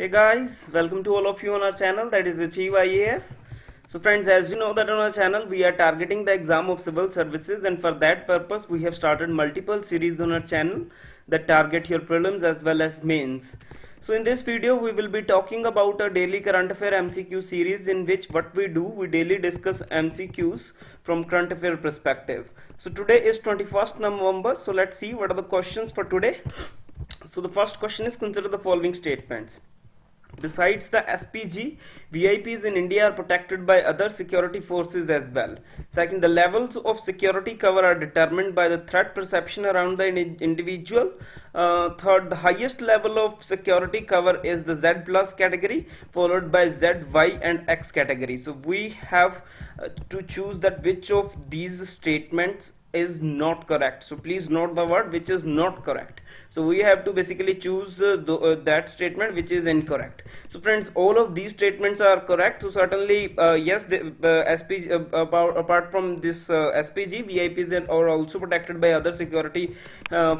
Hey guys, welcome to all of you on our channel, that is Achieve IAS. So friends, as you know that on our channel we are targeting the exam of civil services, and for that purpose we have started multiple series on our channel that target your prelims as well as mains. So in this video we will be talking about a daily current affair MCQ series, in which what we do, we daily discuss MCQs from current affair perspective. So today is 21st November, so let's see what are the questions for today. So the first question is, consider the following statements. Besides the SPG, VIPs in India are protected by other security forces as well. Second, the levels of security cover are determined by the threat perception around the individual. Third, the highest level of security cover is the Z plus category, followed by Z, Y and X category. So we have to choose that which of these statements is not correct. So please note the word which is not correct. So we have to basically choose that statement which is incorrect. So friends, all of these statements are correct. So certainly yes, the SPG, apart from this SPG, VIPs are also protected by other security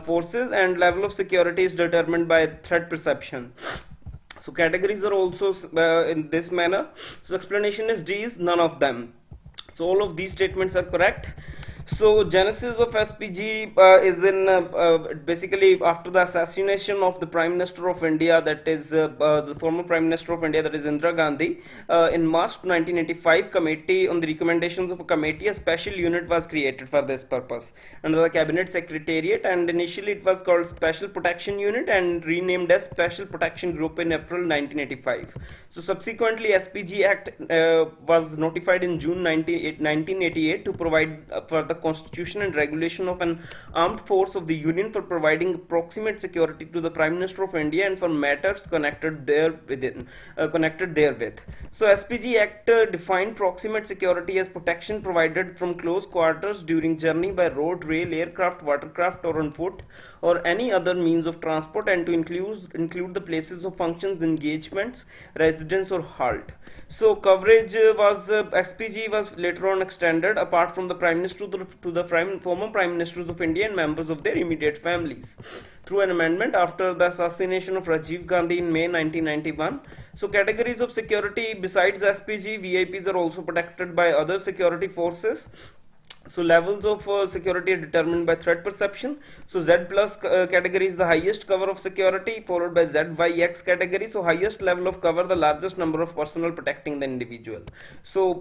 forces, and level of security is determined by threat perception. So categories are also in this manner. So explanation is D is none of them. So all of these statements are correct. So genesis of SPG is in basically after the assassination of the Prime Minister of India, that is the former Prime Minister of India, that is Indira Gandhi. In March 1985, committee on the recommendations of a committee, a special unit was created for this purpose under the Cabinet Secretariat, and initially it was called Special Protection Unit and renamed as Special Protection Group in April 1985. So subsequently SPG Act was notified in June 1988 to provide for the constitution and regulation of an armed force of the Union, for providing approximate security to the Prime Minister of India and for matters connected therewith. So SPG Act defined proximate security as protection provided from close quarters during journey by road, rail, aircraft, watercraft or on foot or any other means of transport, and to include the places of functions, engagements, residence or halt. So coverage was SPG was later on extended apart from the Prime Minister to the former Prime Ministers of India and members of their immediate families through an amendment after the assassination of Rajiv Gandhi in May 1991. So categories of security: besides SPG, VIPs are also protected by other security forces. So levels of security are determined by threat perception. So Z plus category is the highest cover of security, followed by Z, Y, X category. So highest level of cover, the largest number of personnel protecting the individual. So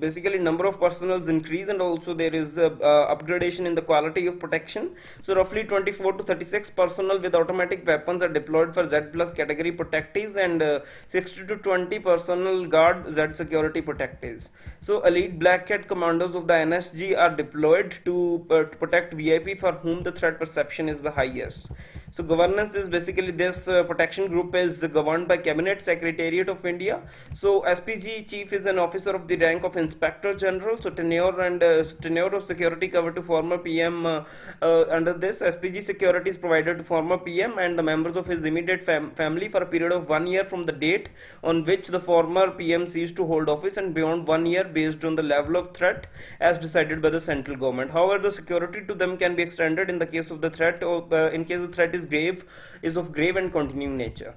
basically number of personnel increase, and also there is upgradation in the quality of protection. So roughly 24 to 36 personnel with automatic weapons are deployed for Z plus category protectees, and 60 to 20 personnel guard Z security protectees. So elite black hat commandos of the NSG are deployed to protect VIP, for whom the threat perception is the highest. So governance is basically this protection group is governed by Cabinet Secretariat of India. So SPG chief is an officer of the rank of Inspector General. So tenure of security cover to former PM. Under this, SPG security is provided to former PM and the members of his immediate family for a period of 1 year from the date on which the former PM ceased to hold office, and beyond 1 year based on the level of threat as decided by the central government. However, the security to them can be extended in the case of the threat is of grave and continuing nature.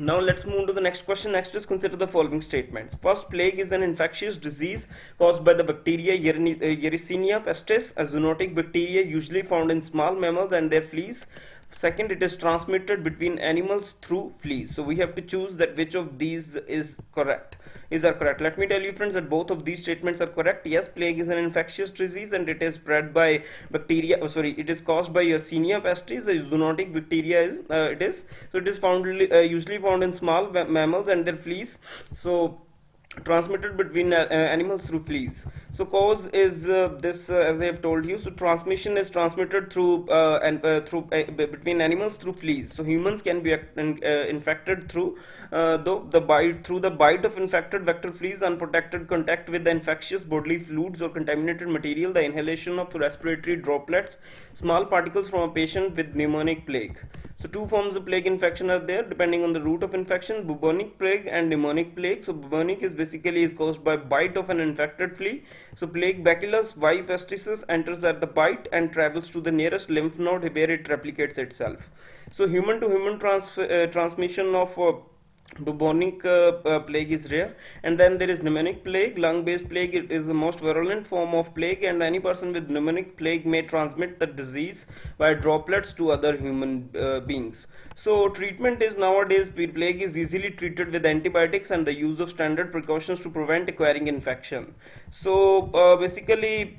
Now let's move to the next question. Next is, consider the following statements. First, plague is an infectious disease caused by the bacteria Yersinia pestis, a zoonotic bacteria usually found in small mammals and their fleas. Second, it is transmitted between animals through fleas. So we have to choose that which of these is correct. Let me tell you friends that both of these statements are correct. Yes, plague is an infectious disease and it is spread by bacteria. It is caused by Yersinia pestis, a zoonotic bacteria. It is found usually found in small mammals and their fleas. So transmitted between animals through fleas. So cause is this, as I have told you. So transmission is transmitted through between animals through fleas. So humans can be infected through the bite of infected vector fleas, unprotected contact with the infectious bodily fluids or contaminated material, the inhalation of respiratory droplets, small particles from a patient with pneumonic plague. So two forms of plague infection are there depending on the route of infection, bubonic plague and pneumonic plague. So bubonic is basically caused by bite of an infected flea. So plague bacillus y pestis enters at the bite and travels to the nearest lymph node where it replicates itself. So human to human transmission of bubonic plague is rare. And then there is pneumonic plague. Lung based plague, it is the most virulent form of plague, and any person with pneumonic plague may transmit the disease by droplets to other human beings. So treatment is nowadays, plague is easily treated with antibiotics and the use of standard precautions to prevent acquiring infection. So basically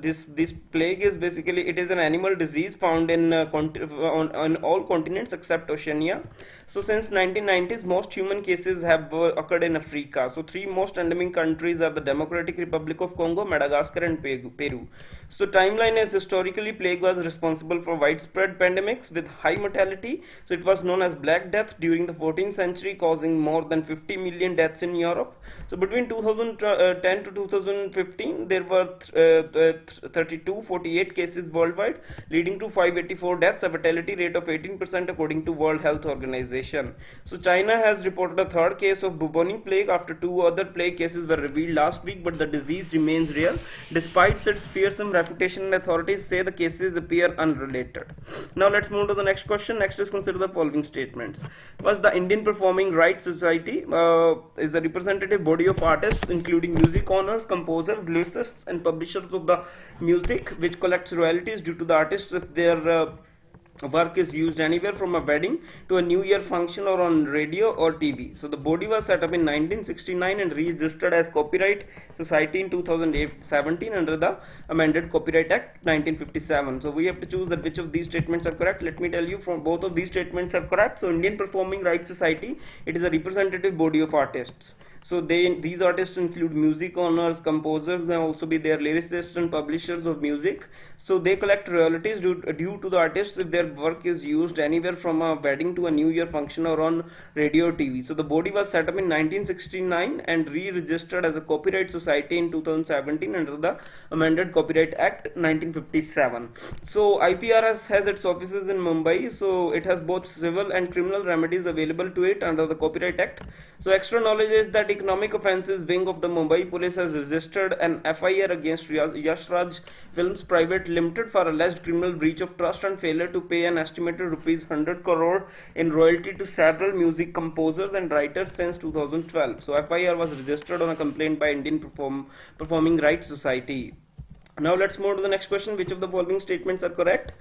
this plague is basically, it is an animal disease found in on all continents except Oceania. So since 1990s, most human cases have occurred in Africa. So three most endemic countries are the Democratic Republic of Congo, Madagascar and Peru. So timeline is historically plague was responsible for widespread pandemics with high mortality. So it was known as Black Death during the 14th century, causing more than 50 million deaths in Europe. So between 2010 to 2015, there were 3,248 cases worldwide, leading to 584 deaths, a fatality rate of 18% according to World Health Organization. So China has reported a third case of bubonic plague after two other plague cases were revealed last week, but the disease remains real. Despite its fearsome reputation, authorities say the cases appear unrelated. Now let's move to the next question. Next is consider the following statements. First, the Indian Performing Rights Society is a representative body of artists, including music owners, composers, lyricists, and publishers of the music, which collects royalties due to the artists if their work is used anywhere from a wedding to a New Year function or on radio or TV. So the body was set up in 1969 and registered as Copyright Society in 2017 under the amended Copyright Act 1957. So we have to choose that which of these statements are correct. Let me tell you, from both of these statements are correct. So Indian Performing Rights Society, it is a representative body of artists. So these artists include music owners, composers, may also be their lyricists and publishers of music. So they collect royalties due to the artists if their work is used anywhere from a wedding to a New Year function or on radio or TV. So the body was set up in 1969 and re-registered as a Copyright Society in 2017 under the amended Copyright Act 1957. So IPRS has its offices in Mumbai. So it has both civil and criminal remedies available to it under the Copyright Act. So extra knowledge is that Economic Offences Wing of the Mumbai Police has registered an FIR against Yashraj Films Private Limited for alleged criminal breach of trust and failure to pay an estimated rupees 100 crore in royalty to several music composers and writers since 2012. So FIR was registered on a complaint by Indian Performing Rights Society. Now let's move to the next question. Which of the following statements are correct?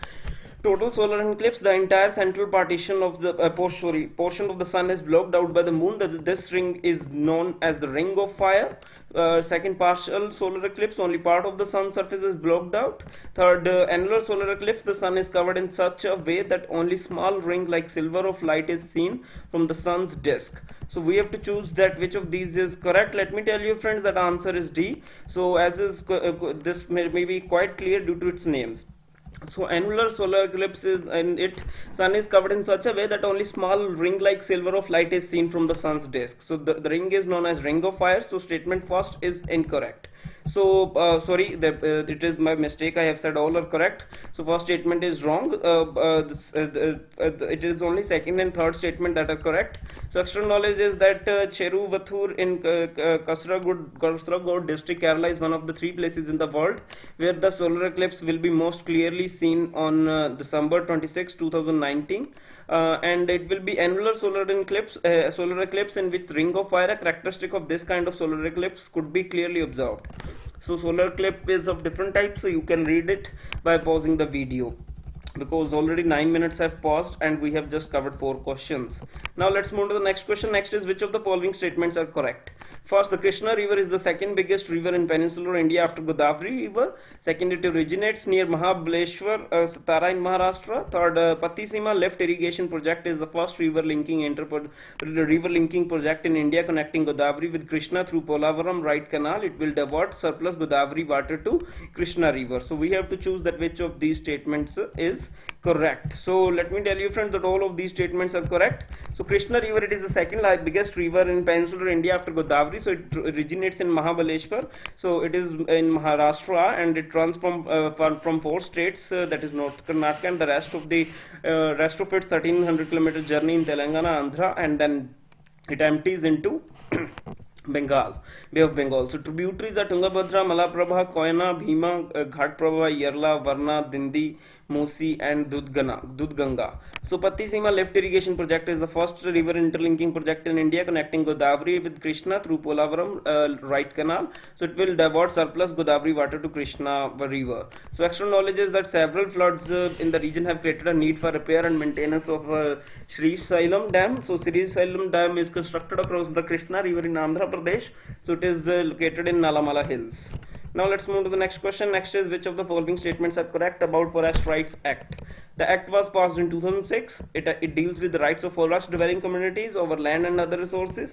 Total solar eclipse, the entire central partition of the portion of the sun is blocked out by the moon. This ring is known as the ring of fire. Second, partial solar eclipse, only part of the sun's surface is blocked out. Third, annular solar eclipse, the sun is covered in such a way that only small ring like silver of light is seen from the sun's disk. So we have to choose that which of these is correct. Let me tell you, friends, that answer is D. So as is, this may be quite clear due to its names. So annular solar eclipse is, and it sun is covered in such a way that only small ring like silver of light is seen from the sun's disk. So the ring is known as ring of fire. So statement first is incorrect. So sorry, it is my mistake, I have said all are correct. So first statement is wrong. It is only second and third statement that are correct. So extra knowledge is that Cheruvathur in Kasragod district, Kerala, is one of the three places in the world where the solar eclipse will be most clearly seen on December 26, 2019. And it will be annular solar eclipse in which the ring of fire, a characteristic of this kind of solar eclipse, could be clearly observed. So solar eclipse is of different types, so you can read it by pausing the video, because already 9 minutes have passed and we have just covered 4 questions. Now let's move to the next question. Next is which of the following statements are correct. First, the Krishna River is the second biggest river in peninsular India after Godavari River. Second, it originates near Mahabaleshwar, Satara in Maharashtra. Third, Pattisima left irrigation project is the first river linking project in India, connecting Godavari with Krishna through Polavaram right canal. It will divert surplus Godavari water to Krishna River. So we have to choose that which of these statements is Correct. So let me tell you, friends, that all of these statements are correct. So Krishna River, it is the second biggest river in Peninsular India after Godavari. So it originates in Mahabaleshwar. So it is in Maharashtra, and it runs from four states, that is North Karnataka, and the rest of its 1300-kilometer journey in Telangana, Andhra, and then it empties into Bengal, Bay of Bengal. So tributaries are Tungabhadra, Malaprabha, Koyana, Bhima, Ghatprabha, Yerla, Varna, Dindi, Musi, and Dudganga. So Pattisima lift irrigation project is the first river interlinking project in India, connecting Godavari with Krishna through Polavaram right canal. So it will divert surplus Godavari water to Krishna river. So extra knowledge is that several floods in the region have created a need for repair and maintenance of Srisailam Dam. So Srisailam Dam is constructed across the Krishna river in Andhra Pradesh. So it is located in Nalamala Hills. Now let's move to the next question. Next is, which of the following statements are correct about Forest Rights Act? The act was passed in 2006. It deals with the rights of forest dwelling communities over land and other resources.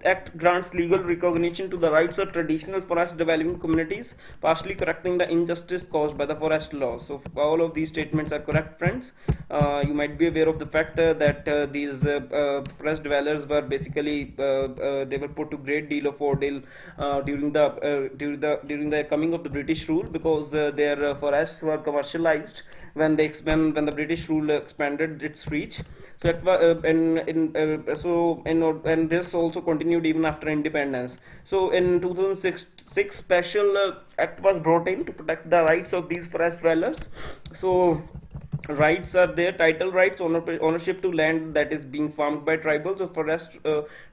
The act grants legal recognition to the rights of traditional forest dwelling communities, partially correcting the injustice caused by the forest laws. So all of these statements are correct, friends. You might be aware of the fact that these forest dwellers were basically they were put to great deal of ordeal during the coming of the British rule, because their forests were commercialized when the British rule expanded its reach. So and this also continued even after independence. So in 2006, special act was brought in to protect the rights of these forest dwellers. So rights are there: title rights, ownership to land that is being farmed by tribals or forest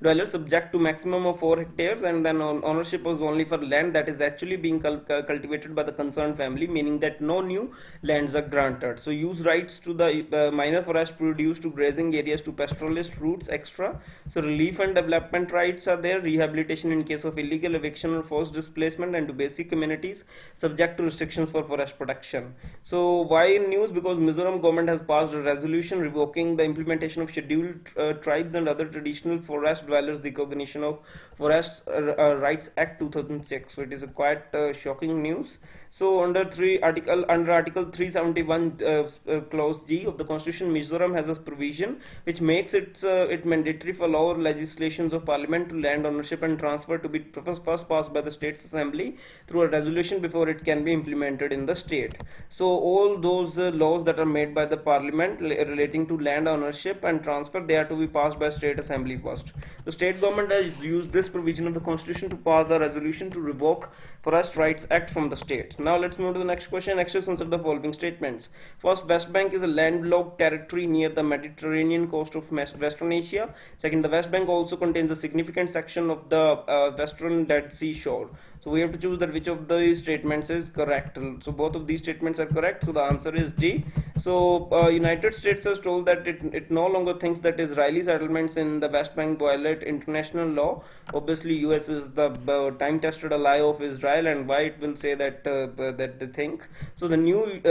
dwellers subject to maximum of 4 hectares, and then ownership was only for land that is actually being cultivated by the concerned family, meaning that no new lands are granted. So use rights to the minor forest produce, to grazing areas, to pastoralist routes, etc. So relief and development rights are there: rehabilitation in case of illegal eviction or forced displacement, and to basic communities subject to restrictions for forest protection. So why in news? Because Mizoram government has passed a resolution revoking the implementation of scheduled tribes and other traditional forest dwellers recognition of Forest Rights Act 2006. So it is a quite shocking news. So under Article 371 clause G of the Constitution, Mizoram has a provision which makes it mandatory for law or legislations of Parliament to land ownership and transfer to be first passed by the State's Assembly through a resolution before it can be implemented in the state. So all those laws that are made by the Parliament relating to land ownership and transfer, they are to be passed by State Assembly first. The state government has used this provision of the Constitution to pass a resolution to revoke Forest Rights Act from the state. Now let's move to the next question. Next is answer the following statements. First, West Bank is a landlocked territory near the Mediterranean coast of Western Asia. Second, the West Bank also contains a significant section of the Western Dead Sea shore. So we have to choose that which of these statements is correct. So both of these statements are correct. So the answer is G. So United States has told that it no longer thinks that Israeli settlements in the West Bank violate international law. Obviously, US is the time-tested ally of Israel, and why it will say that that they think. So the new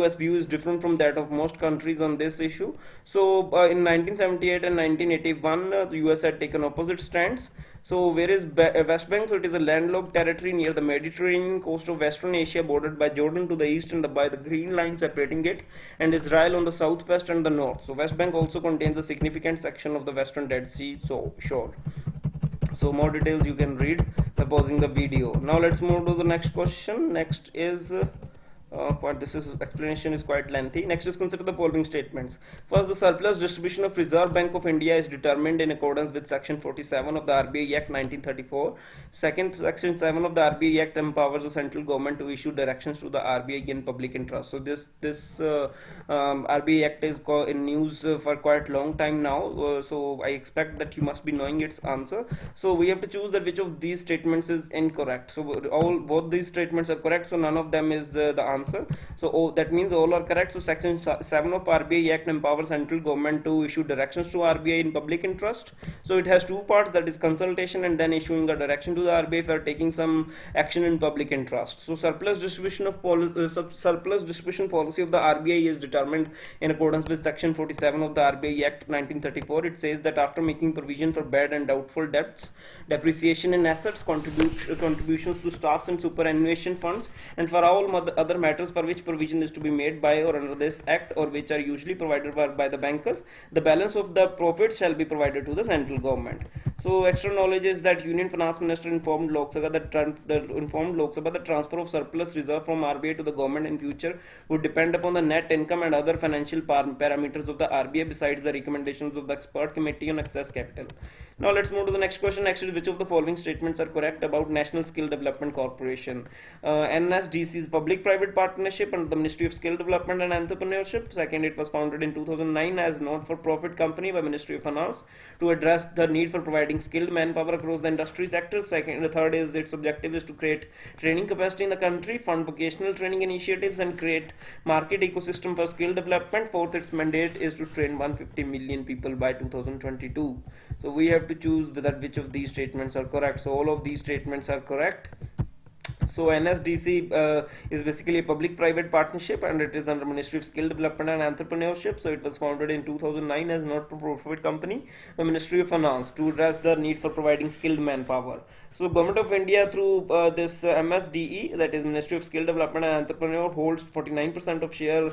US view is different from that of most countries on this issue. So in 1978 and 1981, the US had taken opposite stands. So where is West Bank? So it is a landlocked territory near the Mediterranean coast of Western Asia, bordered by Jordan to the east and by the Green Line separating it and Israel on the southwest and the north. So West Bank also contains a significant section of the Western Dead Sea shore. So more details you can read by pausing the video. Now let's move to the next question. Next is explanation is quite lengthy. Next is consider the following statements. First, the surplus distribution of Reserve Bank of India is determined in accordance with Section 47 of the RBI Act 1934. Second, Section 7 of the RBI Act empowers the central government to issue directions to the RBI in public interest. So this RBI Act is in news for quite long time now. So I expect that you must be knowing its answer. So we have to choose that which of these statements is incorrect. So both these statements are correct. So none of them is the answer. So that means all are correct. So Section 7 of RBI Act empowers central government to issue directions to RBI in public interest. So it has two parts, that is consultation and then issuing a direction to the RBI for taking some action in public interest. So surplus distribution policy of the RBI is determined in accordance with Section 47 of the RBI Act 1934. It says that after making provision for bad and doubtful debts, depreciation in assets, contributions to stocks and superannuation funds, and for all other matters matters for which provision is to be made by or under this act, or which are usually provided by the bankers. The balance of the profits shall be provided to the central government. So extra knowledge is that Union Finance Minister informed Lok Sabha the transfer of surplus reserve from RBI to the government in future would depend upon the net income and other financial parameters of the RBI, besides the recommendations of the expert committee on excess capital. Now let's move to the next question. Actually, which of the following statements are correct about National Skill Development Corporation? NSDC is public-private partnership under the Ministry of Skill Development and Entrepreneurship. Second, it was founded in 2009 as not-for-profit company by Ministry of Finance to address the need for providing skilled manpower across the industry sector. Second, the third is its objective is to create training capacity in the country, fund vocational training initiatives, and create market ecosystem for skill development. Fourth, its mandate is to train 150 million people by 2022. So we have to choose that which of these statements are correct. So all of these statements are correct. So NSDC is basically a public-private partnership, and it is under Ministry of Skill Development and Entrepreneurship. So it was founded in 2009 as a not-for-profit company by Ministry of Finance to address the need for providing skilled manpower. So Government of India through this MSDE, that is Ministry of Skill Development and Entrepreneur, holds 49% of share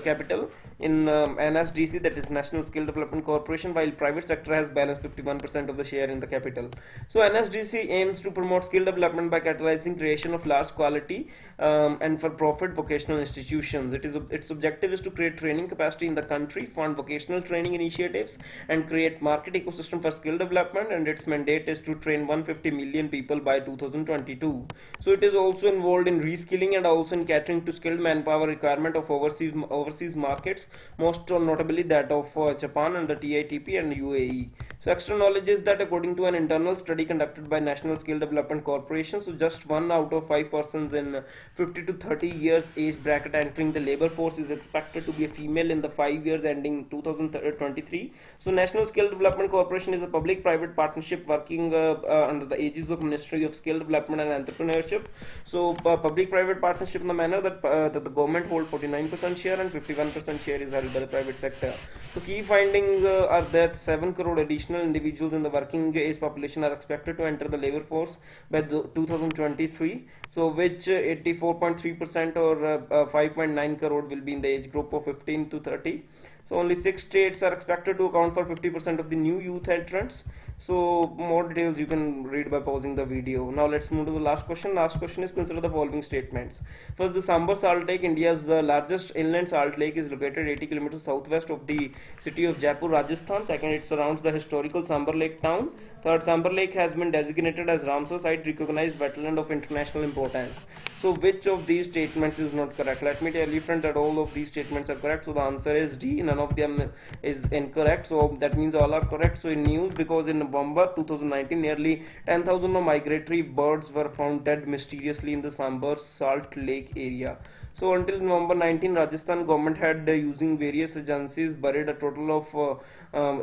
capital in NSDC, that is National Skill Development Corporation, while private sector has balanced 51% of the share in the capital. So NSDC aims to promote skill development by catalyzing creation of large quality and for profit vocational institutions. Its objective is to create training capacity in the country, fund vocational training initiatives, and create market ecosystem for skill development, and its mandate is to train 150 million people by 2022. So it is also involved in reskilling and also in catering to skilled manpower requirement of overseas markets, most notably that of Japan and the TITP and UAE. So extra knowledge is that according to an internal study conducted by National Skill Development Corporation, so just 1 out of 5 persons in 50 to 30 years age bracket entering the labor force is expected to be a female in the 5 years ending 2023. So National Skill Development Corporation is a public-private partnership working under the aegis of Ministry of Skill Development and Entrepreneurship. So public-private partnership in the manner that the government holds 49% share and 51% share is held by the private sector. So key findings are that 7 crore additional individuals in the working age population are expected to enter the labor force by 2023. So which 84.3% or 5.9 crore will be in the age group of 15 to 30. So only 6 states are expected to account for 50% of the new youth entrants. So more details you can read by pausing the video. Now let's move to the last question. Last question is consider the following statements. First, the Sambhar Salt Lake, India's largest inland salt lake, is located 80 kilometers southwest of the city of Jaipur, Rajasthan. Second, it surrounds the historical Sambhar Lake town. Third, Sambhar Lake has been designated as Ramsar Site recognized wetland of international importance. So which of these statements is not correct? Let me tell you, friend, that all of these statements are correct. So the answer is D. None of them is incorrect. So that means all are correct. So in news, because in November 2019, nearly 10,000 migratory birds were found dead mysteriously in the Sambhar Salt Lake area. So until November 19, Rajasthan government had using various agencies buried a total of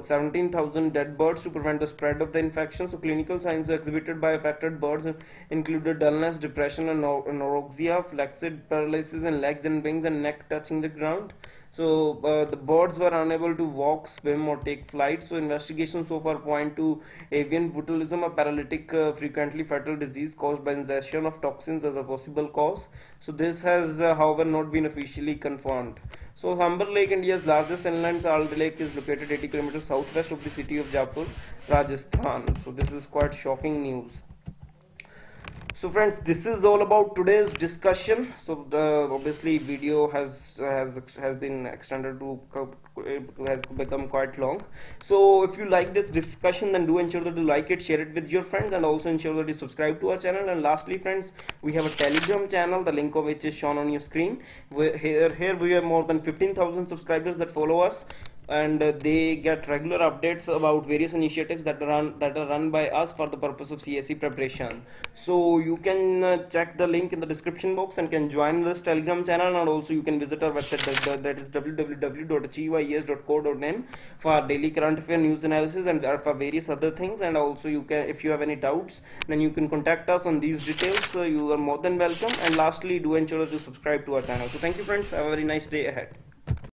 17,000 dead birds to prevent the spread of the infection. So clinical signs exhibited by affected birds included dullness, depression, and anorexia, flaccid paralysis in legs and wings, and neck touching the ground. So the birds were unable to walk, swim, or take flight. So investigations so far point to avian botulism, a paralytic frequently fatal disease caused by ingestion of toxins, as a possible cause. So this has however not been officially confirmed. So Sambhar Lake, India's largest inland salt lake, is located 80 kilometers southwest of the city of Jaipur, Rajasthan. So this is quite shocking news. So friends, this is all about today's discussion. So the obviously video has been extended to has become quite long. So if you like this discussion, then do ensure that you like it, share it with your friends, and also ensure that you subscribe to our channel. And lastly, friends, we have a Telegram channel, the link of which is shown on your screen. Here we have more than 15,000 subscribers that follow us, and they get regular updates about various initiatives that are run by us for the purpose of CSE preparation. So you can check the link in the description box and can join this Telegram channel, and also you can visit our website that is www.achieveis.co.in for daily current affair news analysis and for various other things. And also you can, if you have any doubts, then you can contact us on these details. So you are more than welcome. And lastly, do ensure to subscribe to our channel. So thank you, friends. Have a very nice day ahead.